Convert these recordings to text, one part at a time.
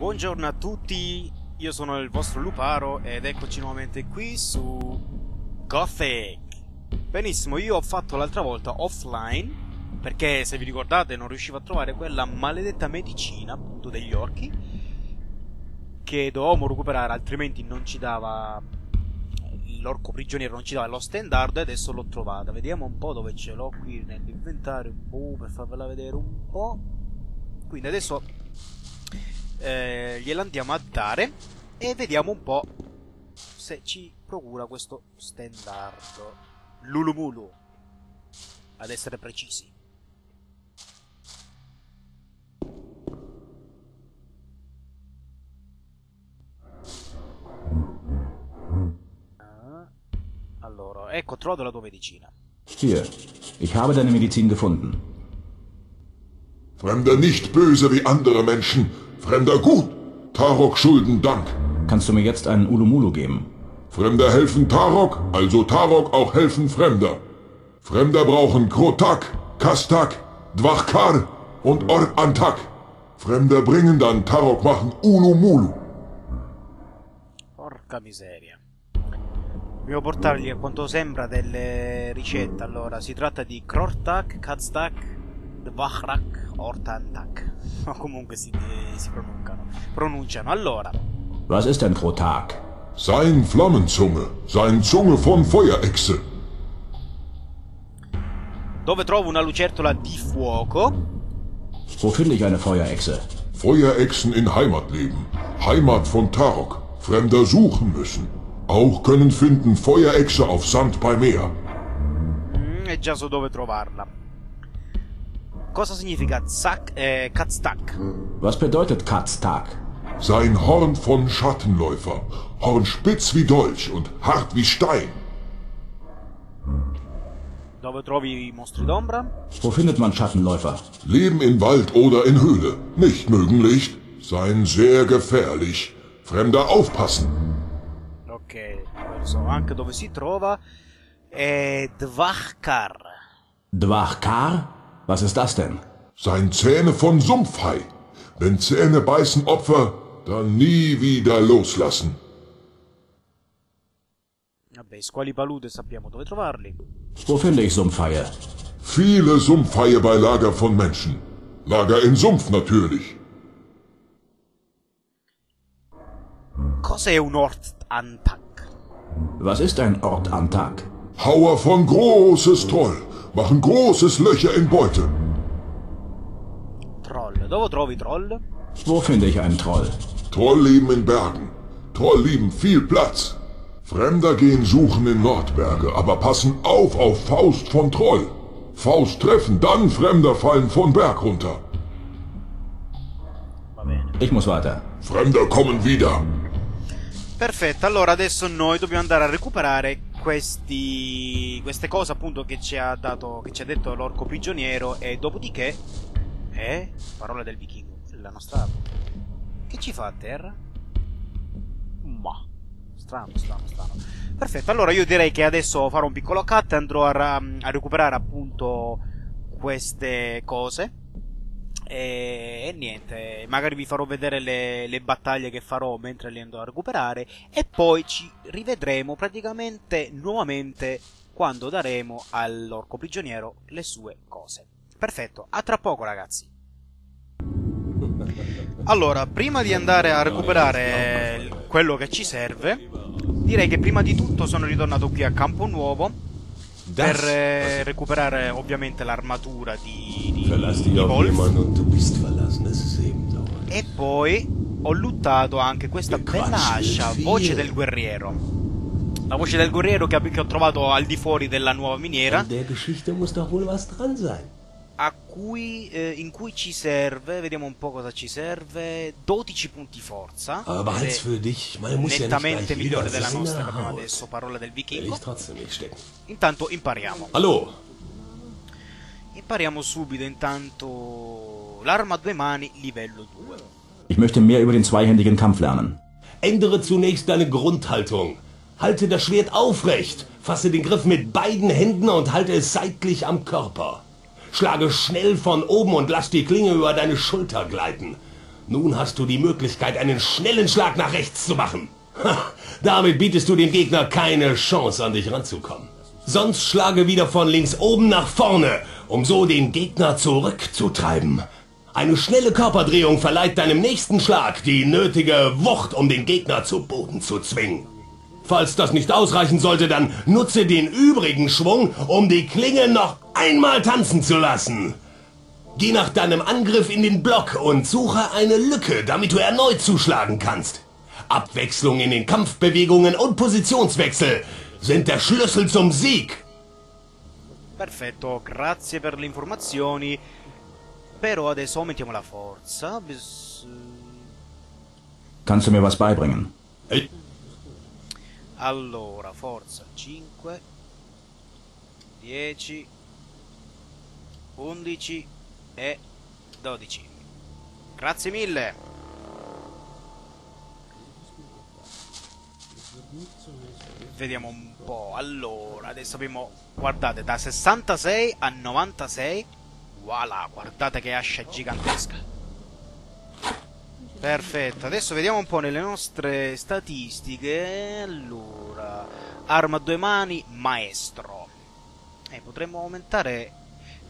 Buongiorno a tutti, io sono il vostro Luparo ed eccoci nuovamente qui su Gothic. Benissimo, io ho fatto l'altra volta offline, perché se vi ricordate non riuscivo a trovare quella maledetta medicina, appunto, degli orchi, che dovevamo recuperare, altrimenti non ci dava, l'orco prigioniero non ci dava lo standard, e adesso l'ho trovata. Vediamo un po' dove ce l'ho qui nell'inventario, per farvela vedere un po'. Quindi adesso gliela andiamo a dare e vediamo un po' se ci procura questo standard. L'Ulumulu, ad essere precisi. Allora, ecco, ho trovato la tua medicina. Hier, ich habe deine Medizin gefunden. Fremder nicht böse wie andere Menschen, Fremder gut, Tarok schulden Dank. Kannst du mir jetzt einen Ulumulu geben? Fremder helfen Tarok, also Tarok auch helfen Fremder. Fremder brauchen Krotak, Kastak, Dvakkar und Ortantak. Fremder bringen dann, Tarok machen Ulumulu. Porca miseria. Dobbiamo portargli, a quanto sembra, delle ricette. Allora, si tratta di Krotak, Katztag, Wachrak, Ortantak. Ma comunque si pronunciano. Allora. Was ist denn Krotak? Sein Flammenzunge. Sein Zunge von Feuerechse. Dove trovo una lucertola di fuoco? Wo finde ich eine Feuerechse? Feuerechsen in Heimat leben. Heimat von Tarok. Fremder suchen müssen. Auch können finden Feuerechse auf Sand bei Meer. E già so dove trovarla. Cosa significa Katztag? Was bedeutet Katztag? Sein Horn von Schattenläufer. Horn spitz wie Dolch und hart wie Stein. Dove trovi i mostri d'ombra? Wo findet man Schattenläufer? Leben in Wald oder in Höhle. Nicht mögen Licht. Sein sehr gefährlich. Fremder aufpassen. Ok, so anche dove si trova. Dvakkar. Dvakkar? Was ist das denn? Sein Zähne von Sumpfhai. Wenn Zähne beißen Opfer, dann nie wieder loslassen. Vabbè, i Squalo di Palude sappiamo dove trovarli. Wo finde ich Sumpfhaie? Viele Sumpfhaie bei Lager von Menschen. Lager in Sumpf natürlich. Cos'è un Ortantak? Was ist ein Ortantak? Hauer von großes Troll. Machen großes Löcher in Beute. Troll. Dove trovi Troll? Wo finde ich einen Troll? Troll leben in Bergen. Troll lieben viel Platz. Fremder gehen suchen in Nordberge, aber passen auf Faust von Troll. Faust treffen, dann Fremder fallen von Berg runter. Ich muss weiter. Fremder kommen wieder. Perfetto, allora adesso noi dobbiamo andare a recuperare queste cose, appunto, che ci ha detto l'orco prigioniero, e dopodiché parola del vichingo, la nostra. Che ci fa a terra? Ma strano. Perfetto, allora io direi che adesso farò un piccolo cut e andrò a recuperare, appunto, queste cose. E niente, magari vi farò vedere le battaglie che farò mentre le andrò a recuperare, e poi ci rivedremo praticamente nuovamente quando daremo all'orco prigioniero le sue cose. Perfetto, a tra poco ragazzi. Allora, prima di andare a recuperare quello che ci serve, direi che prima di tutto sono ritornato qui a Campo Nuovo per recuperare ovviamente l'armatura di Wolf, e poi ho luttato anche questa bella ascia, voce del guerriero. La voce del guerriero che ho trovato al di fuori della nuova miniera, in cui ci serve, vediamo un po' cosa ci serve, 12 punti forza, nettamente migliore della nostra che abbiamo adesso, parola del vichingo. Intanto impariamo. Impariamo subito intanto l'arma a due mani, livello 2. Ich möchte mehr über den zweihändigen Kampf lernen. Ändere zunächst deine Grundhaltung. Halte das Schwert aufrecht, fasse den Griff mit beiden Händen und halte es seitlich am Körper. Schlage schnell von oben und lass die Klinge über deine Schulter gleiten. Nun hast du die Möglichkeit, einen schnellen Schlag nach rechts zu machen. Ha, damit bietest du dem Gegner keine Chance, an dich ranzukommen. Sonst schlage wieder von links oben nach vorne, um so den Gegner zurückzutreiben. Eine schnelle Körperdrehung verleiht deinem nächsten Schlag die nötige Wucht, um den Gegner zu Boden zu zwingen. Falls das nicht ausreichen sollte, dann nutze den übrigen Schwung, um die Klinge noch einmal tanzen zu lassen. Geh nach deinem Angriff in den Block und suche eine Lücke, damit du erneut zuschlagen kannst. Abwechslung in den Kampfbewegungen und Positionswechsel sind der Schlüssel zum Sieg. Perfetto, grazie per le informazioni. Però adesso aumentiamo la forza. Kannst du mir was beibringen? Hey. Allora, forza 5, 10, 11 e 12. Grazie mille. Vediamo un po'. Allora, adesso abbiamo, guardate, da 66 a 96. Voilà, guardate che ascia gigantesca. Perfetto, adesso vediamo un po' nelle nostre statistiche. Allora, arma a due mani, maestro. Potremmo aumentare.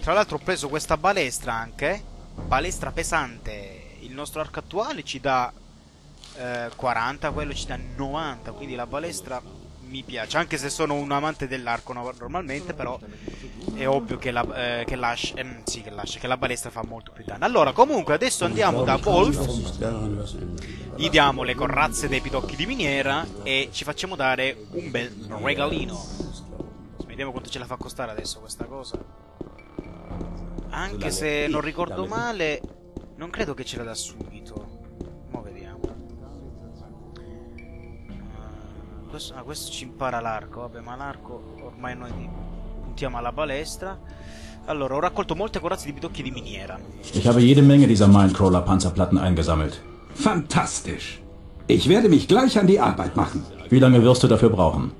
Tra l'altro ho preso questa balestra anche. Balestra pesante. Il nostro arco attuale ci dà 40, quello ci dà 90. Quindi la balestra mi piace, anche se sono un amante dell'arco normalmente, però è ovvio che la balestra fa molto più danno. Allora, comunque, adesso andiamo da Wolf, gli diamo le corazze dei pidocchi di miniera e ci facciamo dare un bel regalino. Vediamo quanto ce la fa costare adesso questa cosa. Anche se non ricordo male, non credo che ce la dà subito. Questo ci impara l'arco, vabbè, ma l'arco ormai noi puntiamo alla balestra. Allora, ho raccolto molte corazze di pidocchi di miniera. Ich habe jede Menge dieser Minecrawler Panzerplatten eingesammelt. Fantastisch. Ich werde mich gleich an die Arbeit machen. Wie lange wirst du dafür brauchen?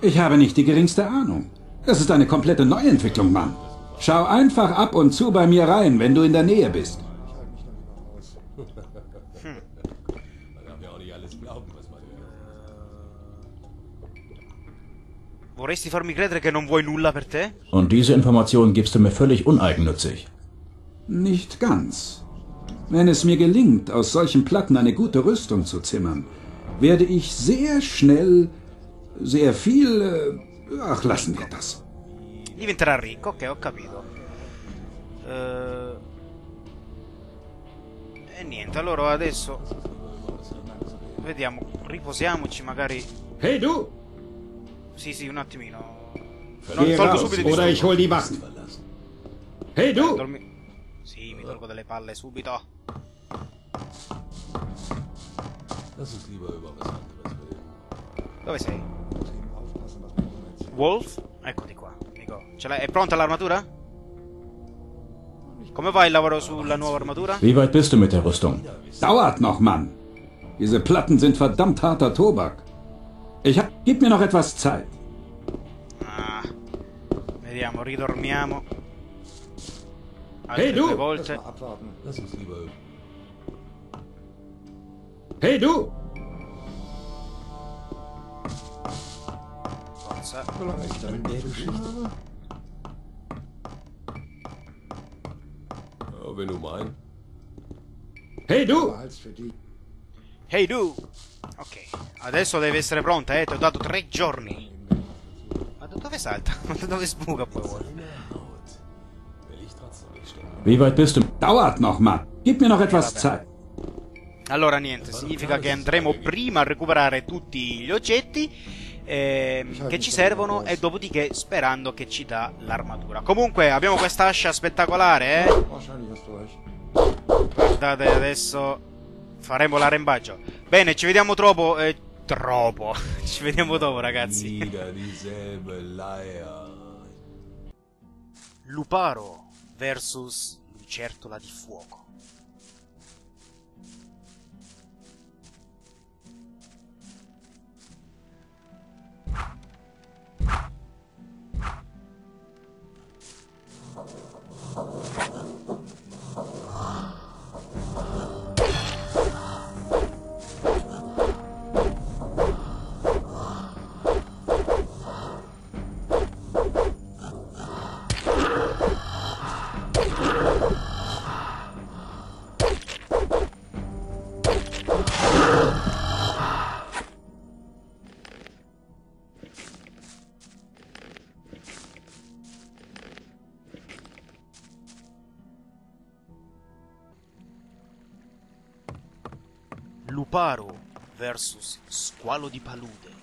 Ich habe nicht die geringste Ahnung. Das ist eine komplette Neuentwicklung, Mann. Schau einfach ab und zu bei mir rein, wenn du in der Nähe bist. Vorresti farmi credere che non vuoi nulla per te? Und diese Information gibst du mir völlig uneigennützig. Nicht ganz. Wenn es mir gelingt, aus solchen Platten eine gute Rüstung zu zimmern, werde ich sehr schnell, sehr viel... Ach, lassen wir das. Diventerà ricco, ok, ho capito. E niente, allora adesso... Vediamo, riposiamoci magari... Hey, du! Sì, un attimino. Tolgo subito di ora hol die Waffen. Hey du! Sì, mi tolgo delle palle subito. Dove sei? Wolf? Eccoti qua, Nico. Ce l'hai? È pronta l'armatura? Come va il lavoro sulla nuova armatura? Wie weit bist du mit der Rüstung? Dauert noch, Mann! Diese Platten sind verdammt harter Tobak. Gib mir noch etwas Zeit. Ah, vediamo, ridormiamo. Hey du! Volte. Hey du! Forza. Oh, wenn du mein. Hey du! Hey du! Ok, adesso deve essere pronta, ti ho dato 3 giorni. Ma da dove salta? Ma da dove sbuca poi? Wie weit bist du? Dauert noch, Mann. Gib mir noch etwas Zeit. Allora niente, significa che andremo prima a recuperare tutti gli oggetti che ci servono e dopodiché sperando che ci dà l'armatura. Comunque abbiamo questa ascia spettacolare, Guardate adesso... Faremo l'arrembaggio. Bene, ci vediamo dopo. Ci vediamo dopo, ragazzi. Luparo versus Lucertola di fuoco. Luparo vs. Squalo di Palude.